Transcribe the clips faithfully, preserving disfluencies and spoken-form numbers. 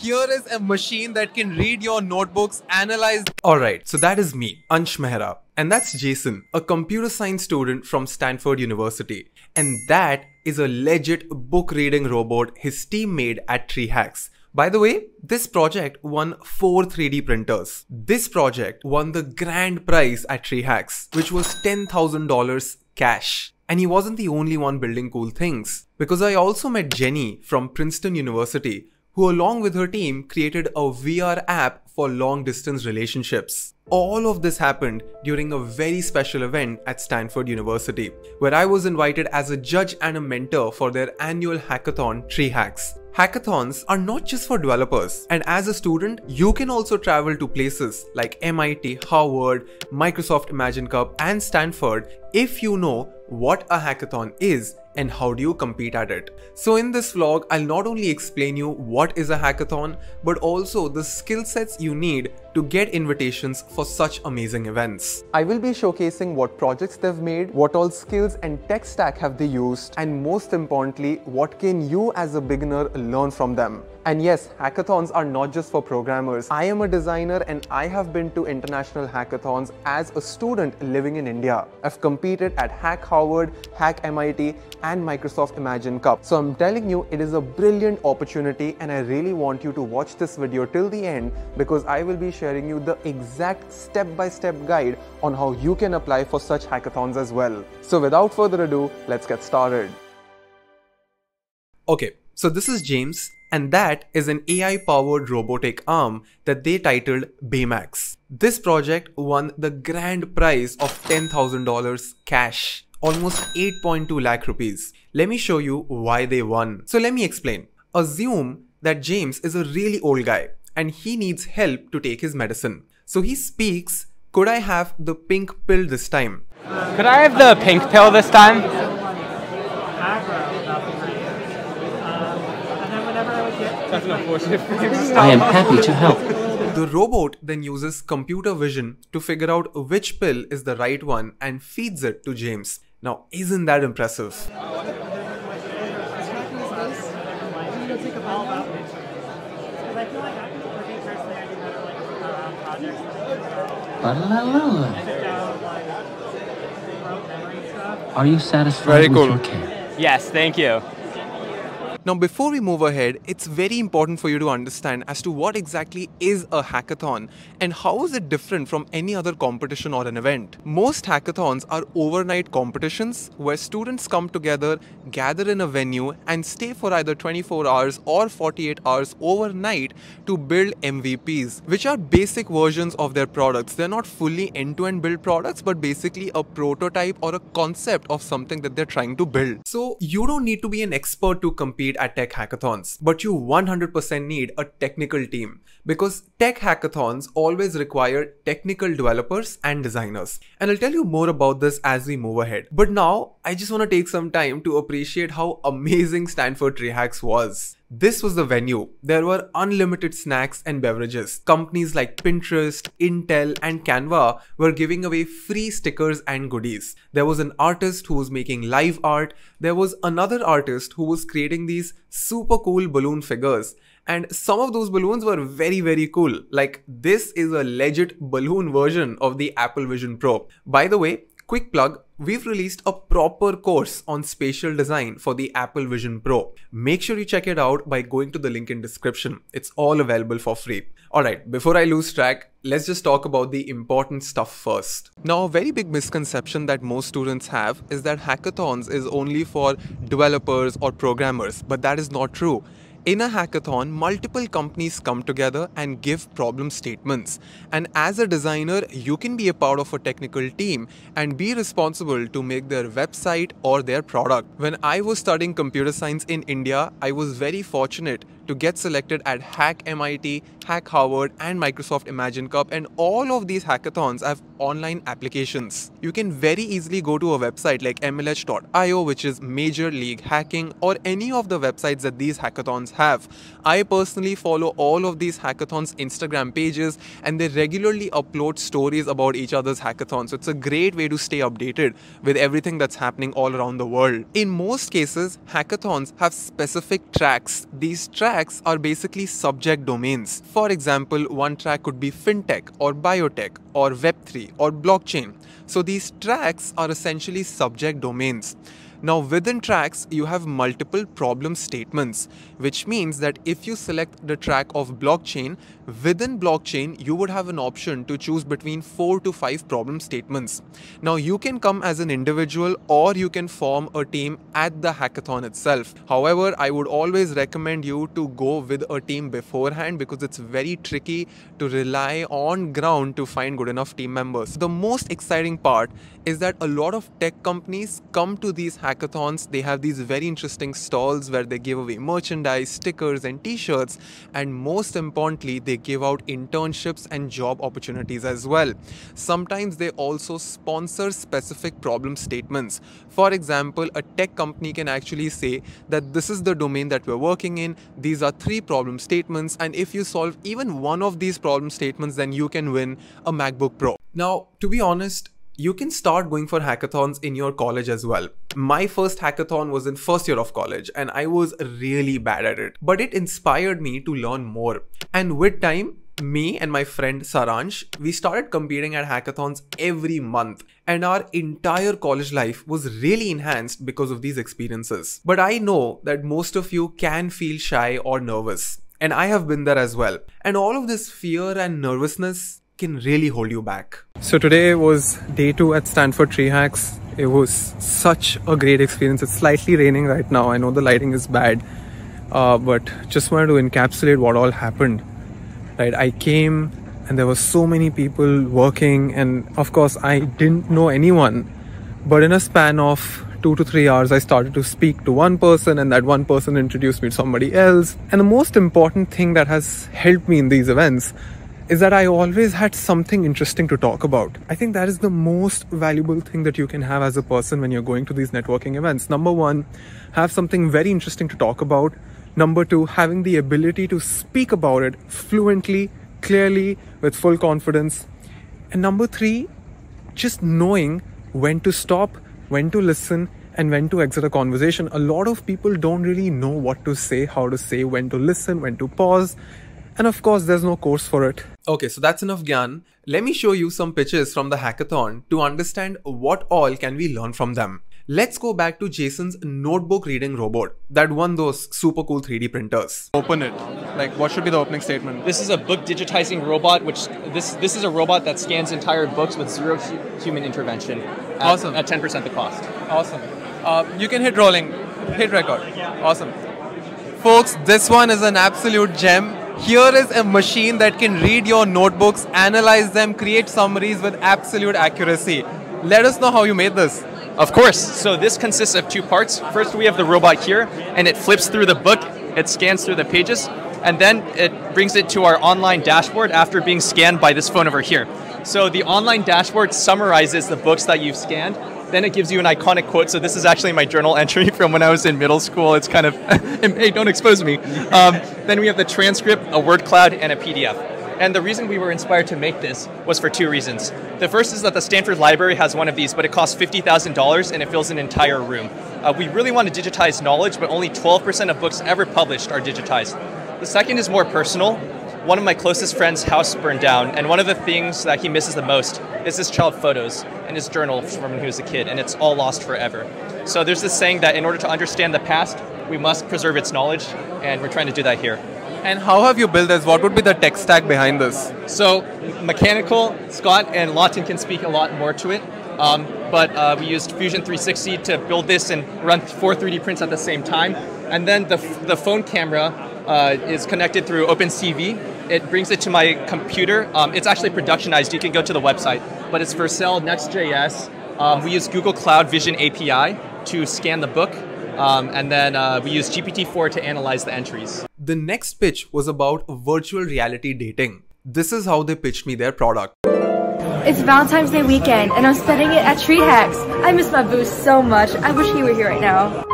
Here is a machine that can read your notebooks, analyze... Alright, so that is me, Ansh Mehra. And that's Jason, a computer science student from Stanford University. And that is a legit book reading robot his team made at Treehacks. By the way, this project won four three D printers. This project won the grand prize at Treehacks, which was ten thousand dollars cash. And he wasn't the only one building cool things, because I also met Jenny from Princeton University, who along with her team created a V R app for long-distance relationships. All of this happened during a very special event at Stanford University, where I was invited as a judge and a mentor for their annual hackathon, Treehacks. Hackathons are not just for developers, and as a student, you can also travel to places like M I T, Harvard, Microsoft Imagine Cup, and Stanford if you know what a hackathon is and how do you compete at it. So in this vlog, I'll not only explain you what is a hackathon, but also the skill sets you need to get invitations for such amazing events. I will be showcasing what projects they've made, what all skills and tech stack have they used, and most importantly, what can you as a beginner learn from them. And yes, hackathons are not just for programmers. I am a designer and I have been to international hackathons as a student living in India. I've competed at Hack Harvard, Hack M I T, and Microsoft Imagine Cup. So I'm telling you, it is a brilliant opportunity, and I really want you to watch this video till the end, because I will be sharing you the exact step-by-step guide on how you can apply for such hackathons as well. So without further ado, let's get started. Okay, so this is James, and that is an A I-powered robotic arm that they titled Baymax. This project won the grand prize of ten thousand dollars cash, almost eight point two lakh rupees. Let me show you why they won. So let me explain. Assume that James is a really old guy and he needs help to take his medicine. So he speaks, "Could I have the pink pill this time?" Could I have the pink pill this time? I am happy to help. The robot then uses computer vision to figure out which pill is the right one and feeds it to James. Now, isn't that impressive? Are you satisfied Very cool. with your care? Yes, thank you. Now, before we move ahead, it's very important for you to understand as to what exactly is a hackathon and how is it different from any other competition or an event. Most hackathons are overnight competitions where students come together, gather in a venue and stay for either twenty-four hours or forty-eight hours overnight to build M V Ps, which are basic versions of their products. They're not fully end-to-end built products, but basically a prototype or a concept of something that they're trying to build. So you don't need to be an expert to compete at tech hackathons, but you one hundred percent need a technical team, because tech hackathons always require technical developers and designers. And I'll tell you more about this as we move ahead. But now, I just want to take some time to appreciate how amazing Stanford Treehacks was. This was the venue. There were unlimited snacks and beverages. Companies like Pinterest, Intel, and Canva were giving away free stickers and goodies. There was an artist who was making live art. There was another artist who was creating these super cool balloon figures. And some of those balloons were very, very cool. Like, this is a legit balloon version of the Apple Vision Pro. By the way, quick plug, we've released a proper course on spatial design for the Apple Vision Pro. Make sure you check it out by going to the link in description. It's all available for free. Alright, before I lose track, let's just talk about the important stuff first. Now, a very big misconception that most students have is that hackathons is only for developers or programmers, but that is not true. In a hackathon, multiple companies come together and give problem statements. And as a designer, you can be a part of a technical team and be responsible to make their website or their product. When I was studying computer science in India, I was very fortunate to get selected at Hack M I T, Hack Harvard, and Microsoft Imagine Cup, and all of these hackathons have online applications. You can very easily go to a website like M L H dot I O, which is Major League Hacking, or any of the websites that these hackathons have. I personally follow all of these hackathons' Instagram pages, and they regularly upload stories about each other's hackathons. So it's a great way to stay updated with everything that's happening all around the world. In most cases, hackathons have specific tracks. These tracks tracks are basically subject domains. For example, one track could be fintech or biotech or web three or blockchain. So these tracks are essentially subject domains. Now within tracks, you have multiple problem statements, which means that if you select the track of blockchain, within blockchain, you would have an option to choose between four to five problem statements. Now you can come as an individual or you can form a team at the hackathon itself. However, I would always recommend you to go with a team beforehand because it's very tricky to rely on ground to find good enough team members. The most exciting part is that a lot of tech companies come to these hackathons Hackathons, they have these very interesting stalls where they give away merchandise, stickers and t-shirts, and most importantly they give out internships and job opportunities as well. Sometimes they also sponsor specific problem statements. For example, a tech company can actually say that this is the domain that we're working in, these are three problem statements, and if you solve even one of these problem statements then you can win a MacBook Pro. Now, to be honest, you can start going for hackathons in your college as well. My first hackathon was in first year of college and I was really bad at it, but it inspired me to learn more. And with time, me and my friend Saransh, we started competing at hackathons every month, and our entire college life was really enhanced because of these experiences. But I know that most of you can feel shy or nervous, and I have been there as well. And all of this fear and nervousness can really hold you back. So today was day two at Stanford Treehacks. It was such a great experience. It's slightly raining right now. I know the lighting is bad, uh, but just wanted to encapsulate what all happened. Right, I came and there were so many people working, and of course I didn't know anyone, but in a span of two to three hours I started to speak to one person, and that one person introduced me to somebody else. And the most important thing that has helped me in these events is that I always had something interesting to talk about. I think that is the most valuable thing that you can have as a person when you're going to these networking events. Number one, have something very interesting to talk about. Number two, having the ability to speak about it fluently, clearly, with full confidence. And number three, just knowing when to stop, when to listen, and when to exit a conversation. A lot of people don't really know what to say, how to say, when to listen, when to pause. And of course, there's no course for it. Okay, so that's enough gyan. Let me show you some pictures from the hackathon to understand what all can we learn from them. Let's go back to Jason's notebook reading robot that won those super cool three D printers. Open it. Like, what should be the opening statement? This is a book digitizing robot, which this this is a robot that scans entire books with zero hu human intervention. At, awesome. At ten percent the cost. Awesome. Uh, you can hit rolling. Hit record. Awesome. Folks, this one is an absolute gem. Here is a machine that can read your notebooks, analyze them, create summaries with absolute accuracy. Let us know how you made this. Of course. So this consists of two parts. First, we have the robot here, and it flips through the book. It scans through the pages, and then it brings it to our online dashboard after being scanned by this phone over here. So the online dashboard summarizes the books that you've scanned. Then it gives you an iconic quote. So this is actually my journal entry from when I was in middle school. It's kind of, hey, don't expose me. Um, then we have the transcript, a word cloud, and a P D F. And the reason we were inspired to make this was for two reasons. The first is that the Stanford Library has one of these, but it costs fifty thousand dollars and it fills an entire room. Uh, we really want to digitize knowledge, but only twelve percent of books ever published are digitized. The second is more personal. One of my closest friends' house burned down, and one of the things that he misses the most is his child photos and his journal from when he was a kid, and it's all lost forever. So there's this saying that in order to understand the past, we must preserve its knowledge, and we're trying to do that here. And how have you built this? What would be the tech stack behind this? So mechanical, Scott and Lawton can speak a lot more to it, um, but uh, we used Fusion three sixty to build this and run four three D prints at the same time. And then the, the phone camera Uh, is connected through OpenCV. It brings it to my computer. Um, it's actually productionized. You can go to the website, but it's Vercel, Next.js. Um, we use Google Cloud Vision A P I to scan the book. Um, and then uh, we use G P T four to analyze the entries. The next pitch was about virtual reality dating. This is how they pitched me their product. It's Valentine's Day weekend and I'm spending it at Treehacks. I miss my boo so much. I wish he were here right now.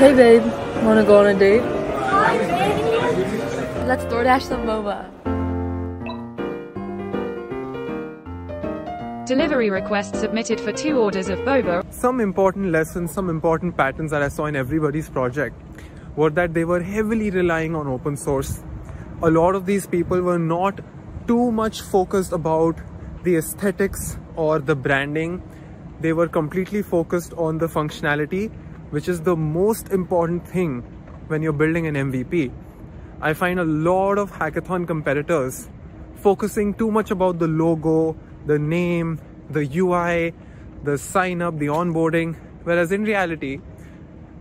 Hey babe, wanna go on a date? Let's DoorDash some boba. delivery request submitted for two orders of boba. Some important lessons, some important patterns that I saw in everybody's project were that they were heavily relying on open source. A lot of these people were not too much focused about the aesthetics or the branding. They were completely focused on the functionality, which is the most important thing when you're building an M V P. I find a lot of hackathon competitors focusing too much about the logo, the name, the U I, the sign up, the onboarding, whereas in reality,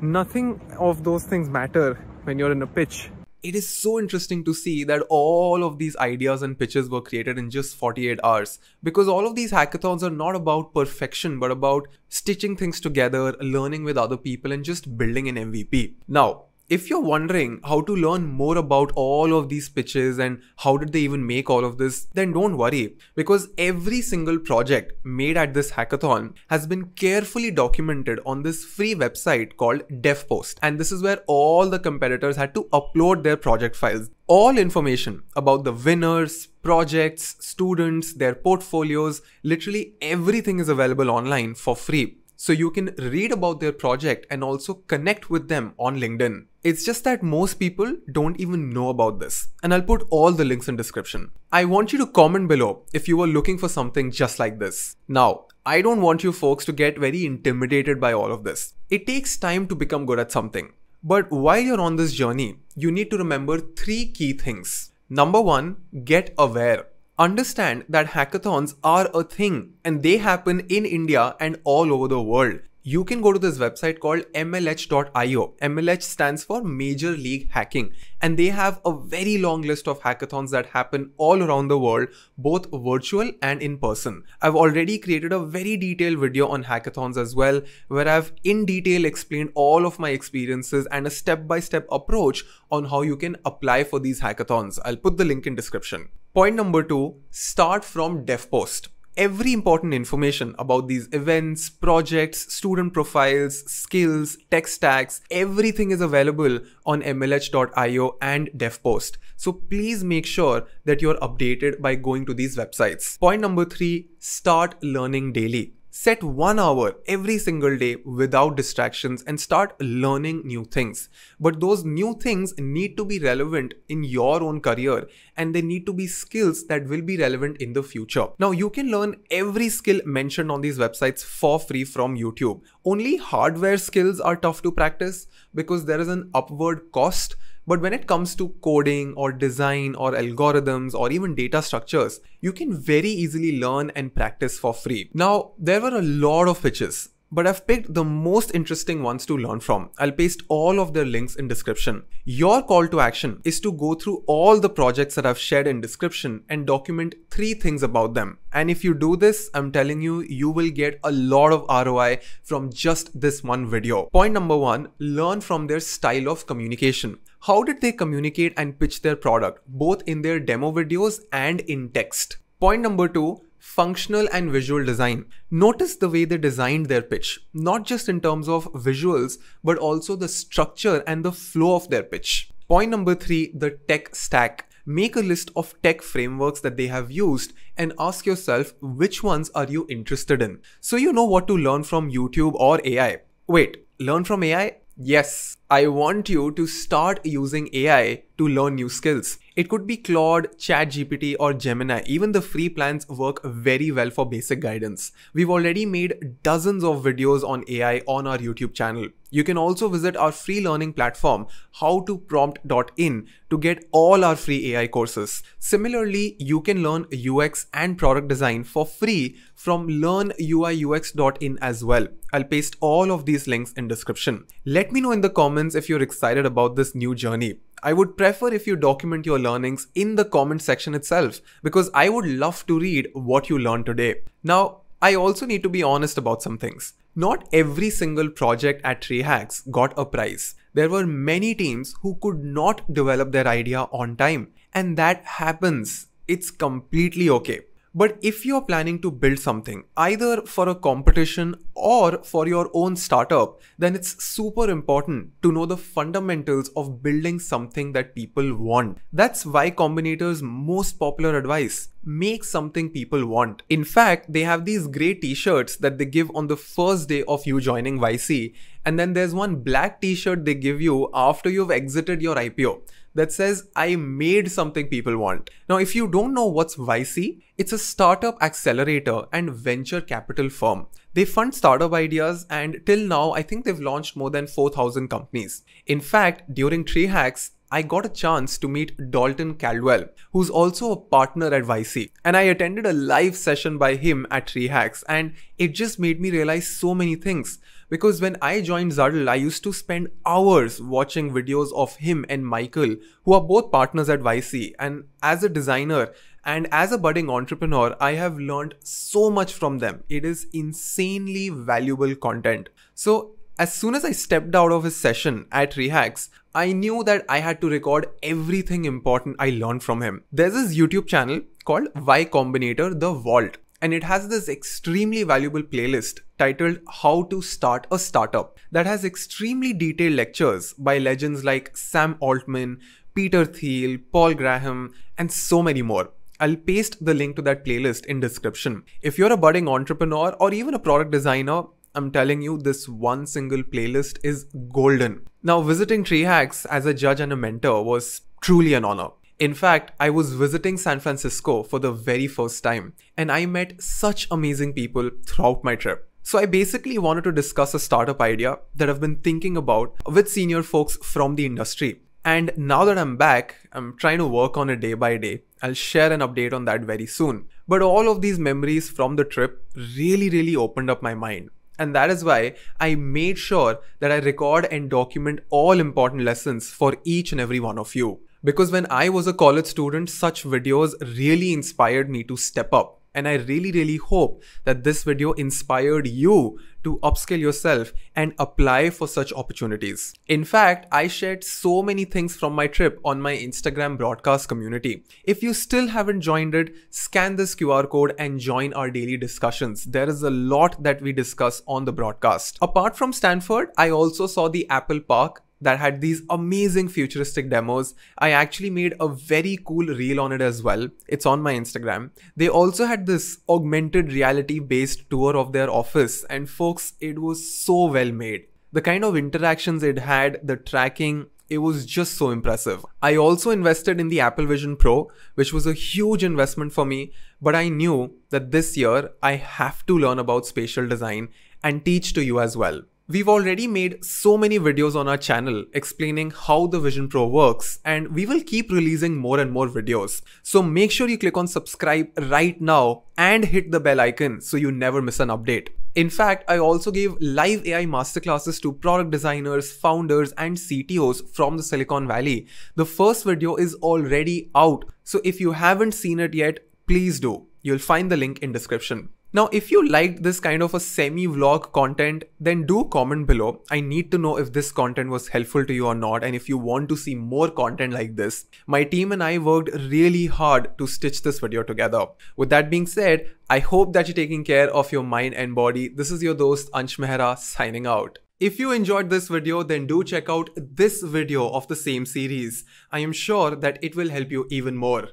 nothing of those things matter when you're in a pitch. It is so interesting to see that all of these ideas and pitches were created in just forty-eight hours, because all of these hackathons are not about perfection, but about stitching things together, learning with other people, and just building an M V P. Now, if you're wondering how to learn more about all of these pitches and how did they even make all of this, then don't worry, because every single project made at this hackathon has been carefully documented on this free website called Devpost, and this is where all the competitors had to upload their project files. All information about the winners, projects, students, their portfolios, literally everything is available online for free. So you can read about their project and also connect with them on LinkedIn. It's just that most people don't even know about this, and I'll put all the links in description. I want you to comment below if you were looking for something just like this. Now, I don't want you folks to get very intimidated by all of this. It takes time to become good at something. But while you're on this journey, you need to remember three key things. Number one, get aware. Understand that hackathons are a thing and they happen in India and all over the world. You can go to this website called M L H dot I O. M L H stands for Major League Hacking, and they have a very long list of hackathons that happen all around the world, both virtual and in person. I've already created a very detailed video on hackathons as well, where I've in detail explained all of my experiences and a step-by-step approach on how you can apply for these hackathons. I'll put the link in description. Point number two, start from DevPost. Every important information about these events, projects, student profiles, skills, tech stacks, everything is available on M L H dot I O and DevPost. So please make sure that you're updated by going to these websites. Point number three, start learning daily. Set one hour every single day without distractions and start learning new things. But those new things need to be relevant in your own career, and they need to be skills that will be relevant in the future. Now, you can learn every skill mentioned on these websites for free from YouTube. Only hardware skills are tough to practice because there is an upward cost. But when it comes to coding or design or algorithms or even data structures, you can very easily learn and practice for free. Now, there were a lot of pitches, but I've picked the most interesting ones to learn from. I'll paste all of their links in description. Your call to action is to go through all the projects that I've shared in description and document three things about them. And if you do this, I'm telling you, you will get a lot of R O I from just this one video. Point number one, learn from their style of communication. How did they communicate and pitch their product, both in their demo videos and in text? Point number two, functional and visual design. Notice the way they designed their pitch, not just in terms of visuals, but also the structure and the flow of their pitch. Point number three, the tech stack. Make a list of tech frameworks that they have used and ask yourself, which ones are you interested in? So you know what to learn from YouTube or A I. Wait, learn from A I? Yes, I want you to start using A I to learn new skills. It could be Claude, ChatGPT, or Gemini. Even the free plans work very well for basic guidance. We've already made dozens of videos on A I on our YouTube channel. You can also visit our free learning platform, how to prompt dot in, to get all our free A I courses. Similarly, you can learn U X and product design for free from learn U I U X dot in as well. I'll paste all of these links in description. Let me know in the comments if you're excited about this new journey. I would prefer if you document your learnings in the comment section itself, because I would love to read what you learned today. Now, I also need to be honest about some things. Not every single project at Treehacks got a prize. There were many teams who could not develop their idea on time, and that happens. It's completely okay. But if you're planning to build something, either for a competition or for your own startup, then it's super important to know the fundamentals of building something that people want. That's Y Combinator's most popular advice. make something people want. In fact, they have these grey t-shirts that they give on the first day of you joining Y C, and then there's one black t-shirt they give you after you've exited your I P O that says, I made something people want. Now, if you don't know what's Y C, it's a startup accelerator and venture capital firm. They fund startup ideas, and till now, I think they've launched more than four thousand companies. In fact, during Treehacks, I got a chance to meet Dalton Caldwell, who's also a partner at Y C, and I attended a live session by him at Treehacks, and it just made me realize so many things. Because when I joined Zadl, I used to spend hours watching videos of him and Michael, who are both partners at Y C, and as a designer and as a budding entrepreneur, I have learned so much from them. It is insanely valuable content. So as soon as I stepped out of his session at Treehacks, I knew that I had to record everything important I learned from him. There's this YouTube channel called Y Combinator The Vault, and it has this extremely valuable playlist titled How to Start a Startup that has extremely detailed lectures by legends like Sam Altman, Peter Thiel, Paul Graham, and so many more. I'll paste the link to that playlist in description. If you're a budding entrepreneur or even a product designer, I'm telling you, this one single playlist is golden. Now, visiting Treehacks as a judge and a mentor was truly an honor. In fact, I was visiting San Francisco for the very first time, and I met such amazing people throughout my trip. So I basically wanted to discuss a startup idea that I've been thinking about with senior folks from the industry. And now that I'm back, I'm trying to work on it day by day. I'll share an update on that very soon. But all of these memories from the trip really, really opened up my mind. And that is why I made sure that I record and document all important lessons for each and every one of you. Because when I was a college student, such videos really inspired me to step up. And I really, really hope that this video inspired you to upskill yourself and apply for such opportunities. In fact, I shared so many things from my trip on my Instagram broadcast community. If you still haven't joined it, scan this Q R code and join our daily discussions. There is a lot that we discuss on the broadcast. Apart from Stanford, I also saw the Apple Park that had these amazing futuristic demos. I actually made a very cool reel on it as well. It's on my Instagram. They also had this augmented reality based tour of their office, and folks, it was so well made. The kind of interactions it had, the tracking, it was just so impressive. I also invested in the Apple Vision Pro, which was a huge investment for me, but I knew that this year I have to learn about spatial design and teach to you as well. We've already made so many videos on our channel explaining how the Vision Pro works, and we will keep releasing more and more videos. So make sure you click on subscribe right now and hit the bell icon so you never miss an update. In fact, I also gave live A I masterclasses to product designers, founders, and C T Os from the Silicon Valley. The first video is already out, so if you haven't seen it yet, please do. You'll find the link in description. Now, if you liked this kind of a semi-vlog content, then do comment below. I need to know if this content was helpful to you or not, and if you want to see more content like this. My team and I worked really hard to stitch this video together. With that being said, I hope that you're taking care of your mind and body. This is your host Ansh Mehra signing out. If you enjoyed this video, then do check out this video of the same series. I am sure that it will help you even more.